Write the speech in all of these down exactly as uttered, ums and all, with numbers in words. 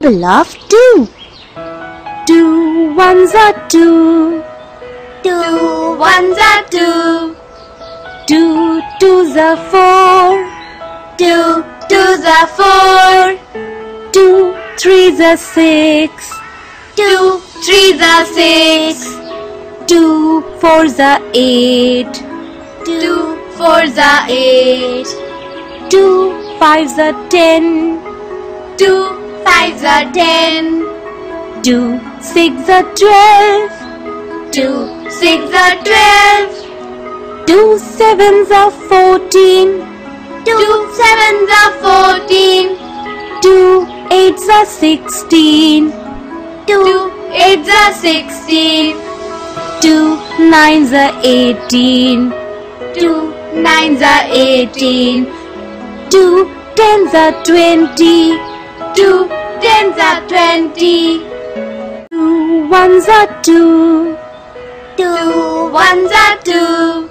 double of two. Two ones are two. Two ones are two. Two twos are four. Two twos are four. Two threes are six. Two threes are six. Two fours are eight. Two fours are eight. Two fives are ten. Two fives are ten. Two six are twelve. Two six are twelve. Two sevens are fourteen. Two sevens are fourteen. Two eights are sixteen. Two eights are sixteen. Two nines are eighteen. Two nines are eighteen. Two tens are twenty. Two tens are twenty. Two ones are two. Two ones are two.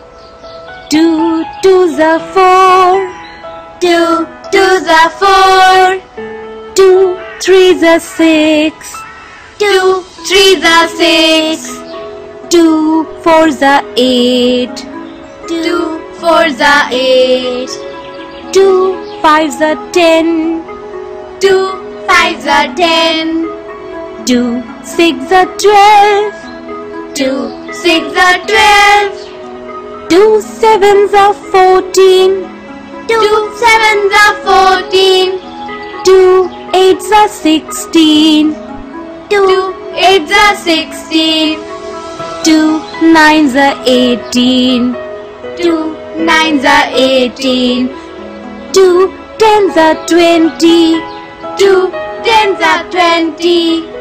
Two twos are four. Two twos are four. Two threes are six. Two threes are six. Two fours are eight. Two fours are eight. Two fives are ten. Two fives are ten. Two six are twelve. Two six are twelve. Two sevens are fourteen. Two sevens are fourteen. Two eights are sixteen. Two eights are sixteen. Two nines are eighteen. Two nines are eighteen. Two tens are twenty. Two tens are twenty.